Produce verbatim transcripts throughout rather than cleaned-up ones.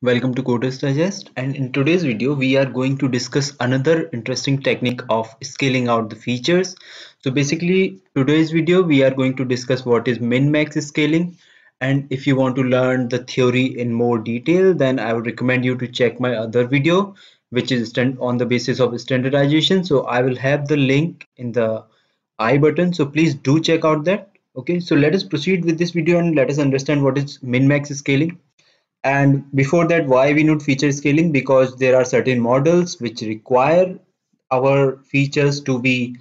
Welcome to Coders Digest, and in today's video we are going to discuss another interesting technique of scaling out the features. So basically today's video we are going to discuss what is min-max scaling, and if you want to learn the theory in more detail then I would recommend you to check my other video which is on the basis of standardization. So I will have the link in the I button, so please do check out that. Okay, so let us proceed with this video and let us understand what is min-max scaling. And before that, why we need feature scaling? Because there are certain models which require our features to be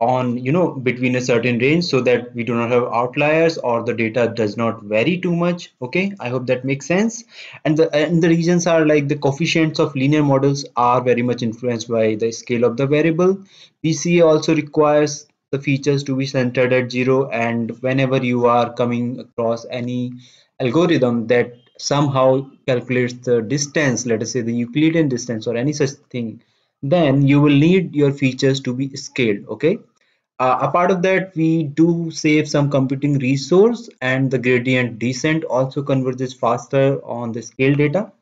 on, you know, between a certain range so that we do not have outliers or the data does not vary too much. Okay, I hope that makes sense. And the, and the reasons are like the coefficients of linear models are very much influenced by the scale of the variable. P C A also requires the features to be centered at zero, and whenever you are coming across any algorithm that somehow calculates the distance, let us say the Euclidean distance or any such thing, then you will need your features to be scaled. Okay, uh, apart of that, we do save some computing resource, and the gradient descent also converges faster on the scale data.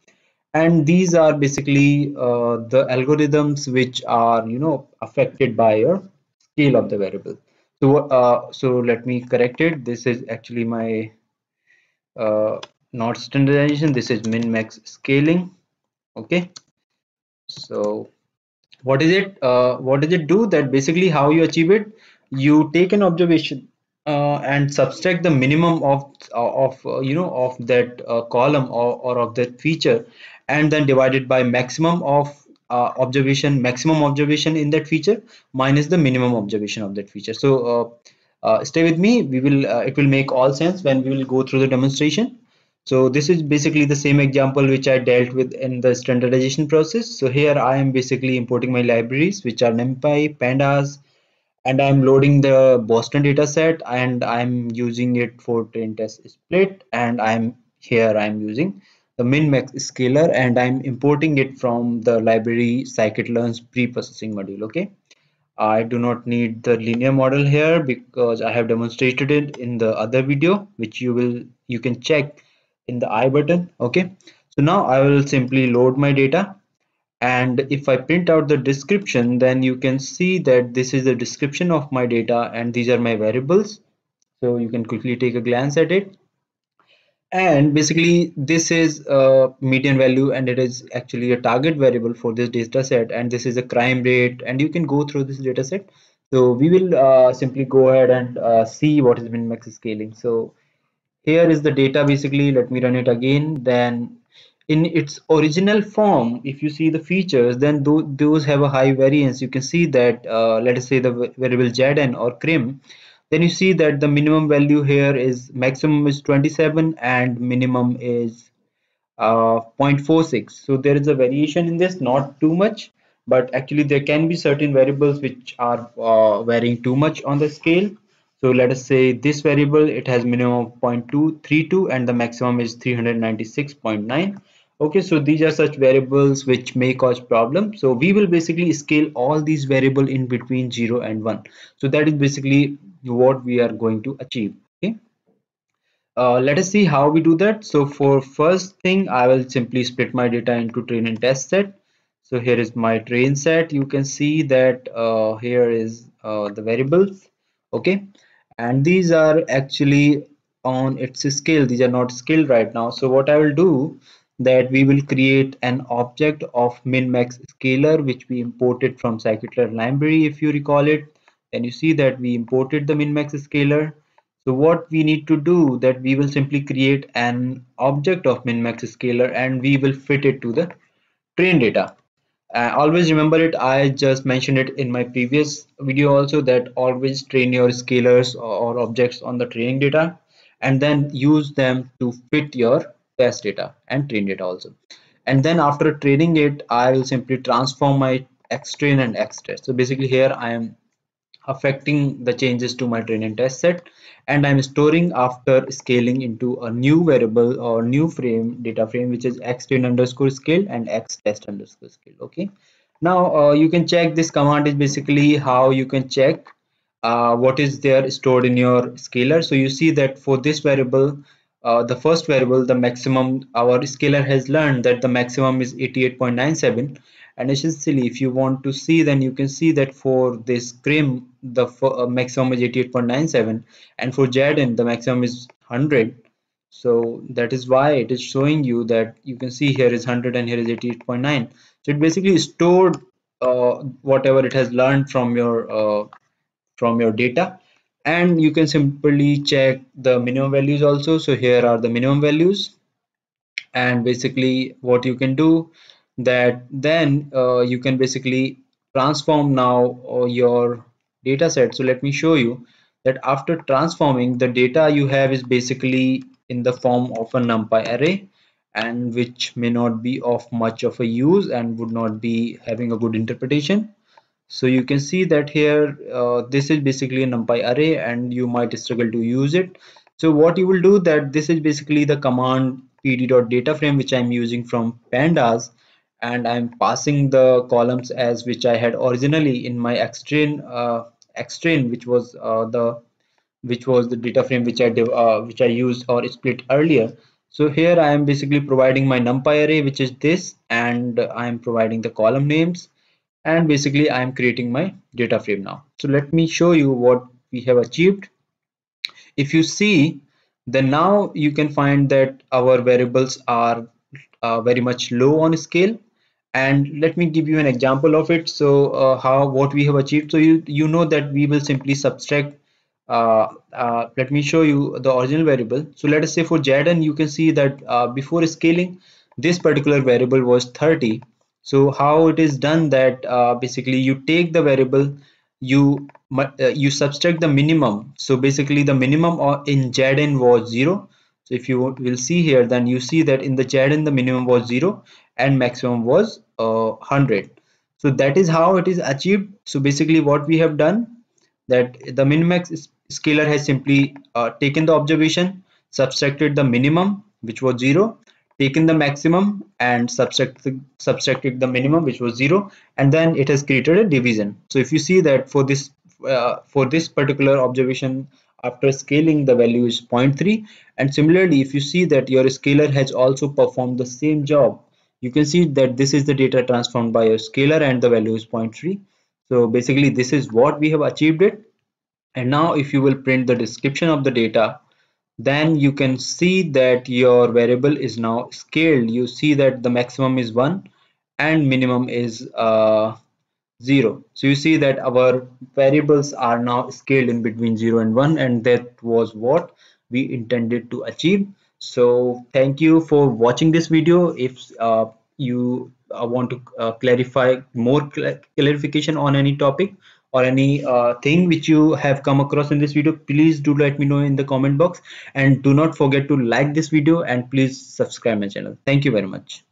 And these are basically uh, the algorithms which are, you know, affected by your scale of the variable. So uh, so let me correct it. This is actually my uh, not standardization, this is min-max scaling. Okay, so what is it? Uh, what does it do? That basically how you achieve it, you take an observation uh, and subtract the minimum of of uh, you know of that uh, column or, or of that feature, and then divide it by maximum of uh, observation maximum observation in that feature minus the minimum observation of that feature. So uh, uh, stay with me, we will uh, it will make all sense when we will go through the demonstration. So this is basically the same example which I dealt with in the standardization process. So here I am basically importing my libraries which are NumPy, Pandas, and I'm loading the Boston dataset, and I'm using it for train test split, and I'm here I'm using the min-max scaler, and I'm importing it from the library scikit-learn's pre-processing module. Okay, I do not need the linear model here because I have demonstrated it in the other video which you will you can check in the I button. Okay, so now I will simply load my data, and if I print out the description then you can see that this is the description of my data and these are my variables, so you can quickly take a glance at it. And basically this is a median value, and it is actually a target variable for this data set, and this is a crime rate, and you can go through this data set. So we will uh, simply go ahead and uh, see what is min-max scaling. So here is the data basically, let me run it again. Then in its original form, if you see the features, then th those have a high variance. You can see that uh, let us say the variable Z N or C R I M, then you see that the minimum value here is maximum is twenty-seven and minimum is uh, zero point four six. So there is a variation in this, not too much, but actually there can be certain variables which are uh, varying too much on the scale. So let us say this variable, it has minimum of zero point two three two and the maximum is three hundred ninety-six point nine. Okay, so these are such variables which may cause problems. So we will basically scale all these variables in between zero and one. So that is basically what we are going to achieve. Okay, uh, let us see how we do that. So for first thing, I will simply split my data into train and test set. So here is my train set. You can see that uh, here is uh, the variables. Okay, and these are actually on its scale, these are not scaled right now. So what I will do, that we will create an object of min-max scaler which we imported from scikit-learn library. If you recall it, then you see that we imported the min-max scaler. So what we need to do, that we will simply create an object of min-max scaler and we will fit it to the train data. Uh, always remember it, I just mentioned it in my previous video also, that always train your scalars or, or objects on the training data and then use them to fit your test data and train data also. And then after training it, I will simply transform my xtrain and xtest. So basically here I am affecting the changes to my train and test set, and I'm storing after scaling into a new variable or new frame data frame which is xtrain underscore scale and xtest underscore scale. Okay, now uh, you can check this command is basically how you can check uh, what is there stored in your scalar. So you see that for this variable uh, the first variable, the maximum, our scaler has learned that the maximum is eighty-eight point nine seven. And essentially, if you want to see, then you can see that for this C R I M, the uh, maximum is eighty-eight point nine seven, and for Z N, the maximum is one hundred. So that is why it is showing you that you can see here is one hundred and here is eighty-eight point nine. So it basically stored uh, whatever it has learned from your uh, from your data, and you can simply check the minimum values also. So here are the minimum values, and basically what you can do that then uh, you can basically transform now uh, your data set. So let me show you that after transforming, the data you have is basically in the form of a NumPy array, and which may not be of much of a use and would not be having a good interpretation. So you can see that here uh, this is basically a NumPy array and you might struggle to use it. So what you will do that this is basically the command pd.dataframe which I'm using from Pandas, and I'm passing the columns as which I had originally in my Xtrain, uh, Xtrain which was uh, the which was the data frame which I uh, which I used or split earlier. So here I am basically providing my NumPy array, which is this, and I am providing the column names, and basically I am creating my data frame now. So let me show you what we have achieved. If you see, then now you can find that our variables are uh, very much low on scale. And let me give you an example of it. So uh, how what we have achieved. So you you know that we will simply subtract. Uh, uh, let me show you the original variable. So let us say for Z N, you can see that uh, before scaling, this particular variable was thirty. So how it is done that uh, basically you take the variable, you uh, you subtract the minimum. So basically the minimum in Z N was zero. So if you will see here, then you see that in the Z N the minimum was zero and maximum was uh, one hundred. So that is how it is achieved. So basically what we have done that the min-max scaler has simply uh, taken the observation, subtracted the minimum which was zero, taken the maximum and subtracted, subtracted the minimum which was zero, and then it has created a division. So if you see that for this uh, for this particular observation after scaling the value is zero point three, and similarly if you see that your scaler has also performed the same job, you can see that this is the data transformed by your scaler and the value is zero point three. So basically this is what we have achieved it. And now if you will print the description of the data, then you can see that your variable is now scaled. You see that the maximum is one and minimum is uh, zero. So you see that our variables are now scaled in between zero and one, and that was what we intended to achieve. So thank you for watching this video. If uh, you I want to uh, clarify more cl clarification on any topic or any uh, thing which you have come across in this video, please do let me know in the comment box, and do not forget to like this video and please subscribe my channel. Thank you very much.